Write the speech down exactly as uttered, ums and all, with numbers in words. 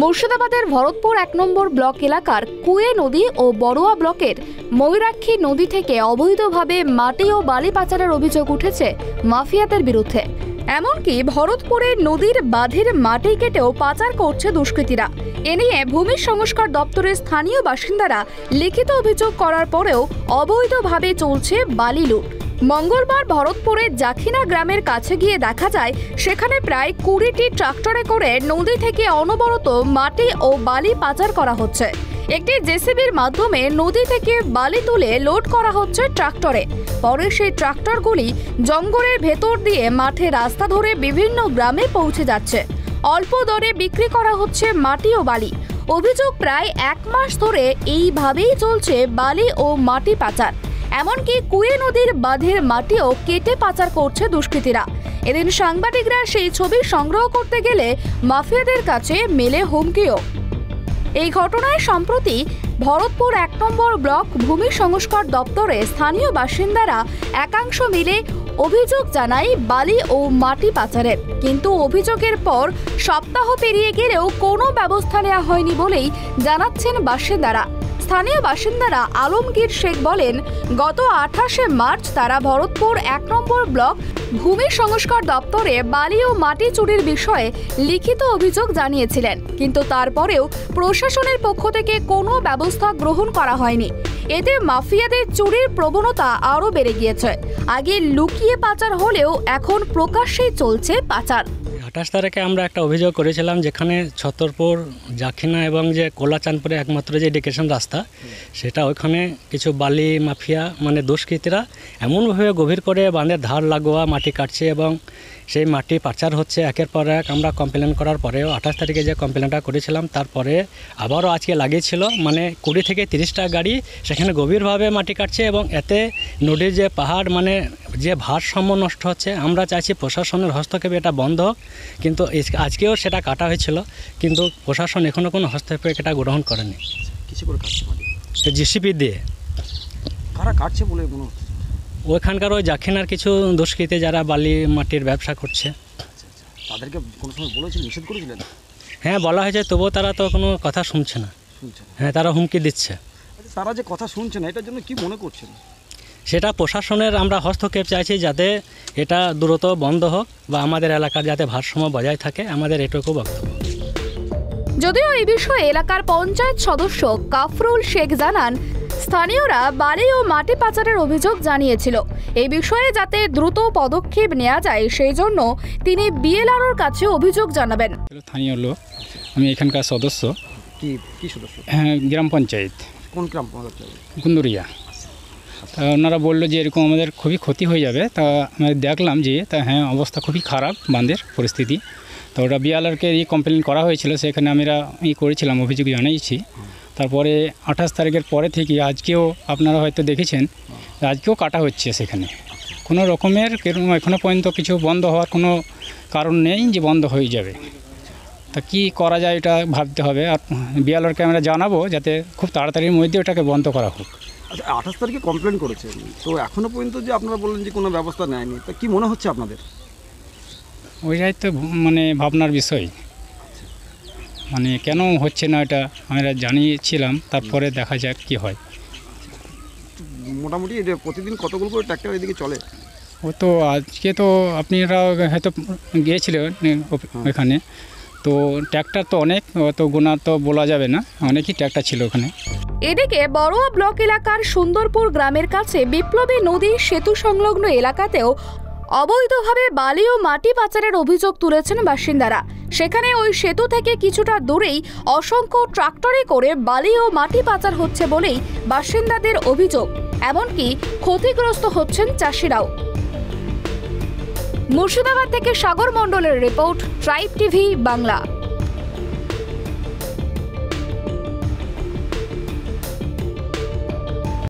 মুর্শিদাবাদের ভরতপুর এক নম্বর ব্লক এলাকার কুয়ে নদী ও বড়োয়া ব্লকের ময়ূরাক্ষী নদী থেকে অবৈধভাবে মাটি ও বালি পাচারের অভিযোগ উঠেছে মাফিয়াদের বিরুদ্ধে। এমনকি ভরতপুরের নদীর বাঁধের মাটি কেটেও পাচার করছে দুষ্কৃতীরা। এ নিয়ে ভূমি সংস্কার দপ্তরের স্থানীয় বাসিন্দারা লিখিত অভিযোগ করার পরেও অবৈধভাবে চলছে বালি লুট। মঙ্গলবার ভরতপুরের জাখিনা গ্রামের কাছে গিয়ে দেখা যায়, সেখানে প্রায় কুড়িটি ট্রাক্টরে করে নদী থেকে অনবরত মাটি ও বালি পাচার করা হচ্ছে। একটি জেসিবির মাধ্যমে নদী থেকে বালি তুলে লোড করা হচ্ছে ট্রাক্টরে। পরে সেই ট্রাক্টরগুলি জঙ্গলের ভেতর দিয়ে মাঠে রাস্তা ধরে বিভিন্ন গ্রামে পৌঁছে যাচ্ছে। অল্প দরে বিক্রি করা হচ্ছে মাটি ও বালি। অভিযোগ, প্রায় এক মাস ধরে এইভাবেই চলছে বালি ও মাটি পাচার। এমনকি কুয়ে নদীর বাঁধের মাটিও কেটে পাচার করছে দুষ্কৃতীরা। এদিন সাংবাদিকরা সেই ছবি সংগ্রহ করতে গেলে মাফিয়াদের কাছে মেলে হুমকিও। এই ঘটনায় সম্প্রতি ভরতপুর এক নম্বর ব্লক ভূমি সংস্কার দপ্তরে স্থানীয় বাসিন্দারা একাংশ মিলে অভিযোগ জানায় বালি ও মাটি পাচারের। কিন্তু অভিযোগের পর সপ্তাহ পেরিয়ে গেলেও কোনো ব্যবস্থা নেওয়া হয়নি বলেই জানাচ্ছেন বাসিন্দারা। স্থানীয় বাসিন্দারা আলমগীর শেখ বলেন, গত আঠাশে মার্চ তারা ভরতপুর এক নম্বর ব্লক ভূমি সংস্কার দপ্তরে বালি ও মাটি চুরির বিষয়ে লিখিত অভিযোগ জানিয়েছিলেন, কিন্তু তারপরেও প্রশাসনের পক্ষ থেকে কোনো ব্যবস্থা গ্রহণ করা হয়নি। এতে মাফিয়াদের চুরির প্রবণতা আরও বেড়ে গিয়েছে। আগে লুকিয়ে পাচার হলেও এখন প্রকাশ্যেই চলছে পাচার। আঠাশ তারিখে আমরা একটা অভিযোগ করেছিলাম, যেখানে ছত্রপুর, জাখিনা এবং যে কোলাচান্দপুরে একমাত্র যে ডেকেশন রাস্তা, সেটা ওইখানে কিছু বালি মাফিয়া মানে দুষ্কৃতীরা এমনভাবে গভীর করে বাঁধের ধার লাগোয়া মাটি কাটছে এবং সেই মাটি পাচার হচ্ছে একের পর এক। আমরা কমপ্লেন করার পরেও আঠাশ তারিখে যে কমপ্লেনটা করেছিলাম, তারপরে আবারও আজকে লাগিয়েছিল, মানে কুড়ি থেকে তিরিশটা গাড়ি সেখানে গভীরভাবে মাটি কাটছে এবং এতে নদীর যে পাহাড় মানে যে ভারসাম্য নষ্ট হচ্ছে। আমরা চাইছি প্রশাসনের হস্তক্ষেপে এটা বন্ধ হোক, কিন্তু আজকেও সেটা কাটা হয়েছিল, কিন্তু প্রশাসন এখনও কোনো হস্তক্ষেপে এটা গ্রহণ করেনি। জিসিপি দিয়ে কারা কাটছে বলে মনে হচ্ছে ওইখানকার ওই জাখিনার কিছু দুষ্কৃতী যারা বালি মাটির ব্যবসা করছে, তাদেরকে কোনো সময় বলেছিল, নিষেধ করেছিলেন? হ্যাঁ, বলা হয়েছে, তবুও তারা তো কোনো কথা শুনছে না। হ্যাঁ, তারা হুমকি দিচ্ছে। তারা যে কথা শুনছে না, এটার জন্য কি মনে করছেন? সেটা প্রশাসনের আমরা হস্তক্ষেপ চাইছি, যাতে এটা দ্রুত বন্ধ হোক বা আমাদের এলাকার যাতে ভারসাম্য বজায় থাকে, আমাদের এটুকু বক্তব্য। যদিও এই বিষয়ে এলাকার পঞ্চায়েত সদস্য কাফরুল শেখ জানান, স্থানীয়রা বালি ও মাটি পাচারের অভিযোগ জানিয়েছিল। এই বিষয়ে যাতে দ্রুত পদক্ষেপ নেওয়া যায়, সেই জন্য তিনি বিএলআরওর কাছে অভিযোগ জানাবেন। স্থানীয় লোক, আমি এখানকার সদস্য। কি কি সদস্য? হ্যাঁ, গ্রাম পঞ্চায়েত। কোন গ্রাম পঞ্চায়েত? কুন্দুরিয়া। তা ওনারা বললো যে এরকম আমাদের খুবই ক্ষতি হয়ে যাবে। তা আমি দেখলাম যে তা হ্যাঁ, অবস্থা খুবই খারাপ, বাঁধের পরিস্থিতি। তো ওটা বিএলআরকে এই কমপ্লেন করা হয়েছিল, সেখানে আমরা ই করেছিলাম, অভিযোগ জানিয়েছি। তারপরে আঠাশ তারিখের পরে থেকে আজকেও আপনারা হয়তো দেখেছেন, আজকেও কাটা হচ্ছে সেখানে। কোনো রকমের এখনও পর্যন্ত কিছু বন্ধ হওয়ার কোনো কারণ নেই যে বন্ধ হয়ে যাবে। তা কী করা যায় এটা ভাবতে হবে, আর বিএলআরকে আমরা জানাবো যাতে খুব তাড়াতাড়ির মধ্যে ওটাকে বন্ধ করা হোক। আচ্ছা, আঠাশ তারিখে কমপ্লেন করেছেন, তো এখনও পর্যন্ত যে আপনারা বললেন যে কোনো ব্যবস্থা নেয়নি, তা কী মনে হচ্ছে আপনাদের? ওইটাই তো মানে ভাবনার বিষয়, মানে কেন হচ্ছে না এটা আমরা জানিয়েছিলাম। তারপরে দেখা যাক কি হয়। মোটামুটি প্রতিদিন কতগুলো করে ট্র্যাক্টর এদিকে চলে? ও তো আজকে তো আপনারা হয়তো গিয়েছিলেন ওইখানে, তো ট্র্যাক্টর তো অনেক, অত গোনা তো বলা যাবে না, অনেকই ট্র্যাক্টর ছিল ওখানে। এদিকে বড়োয়া ব্লক এলাকার সুন্দরপুর গ্রামের কাছে বিপ্লবী নদী সেতু সংলগ্ন এলাকাতেও অবৈধভাবে বালি ও মাটি পাচারের অভিযোগ তুলেছেন বাসিন্দারা। সেখানে ওই সেতু থেকে কিছুটা দূরেই অসংখ্য ট্রাক্টরে করে বালি ও মাটি পাচার হচ্ছে বলেই বাসিন্দাদের অভিযোগ। এমনকি ক্ষতিগ্রস্ত হচ্ছেন চাষিরাও। মুর্শিদাবাদ থেকে সাগর মণ্ডলের রিপোর্ট, ট্রাইব টিভি বাংলা।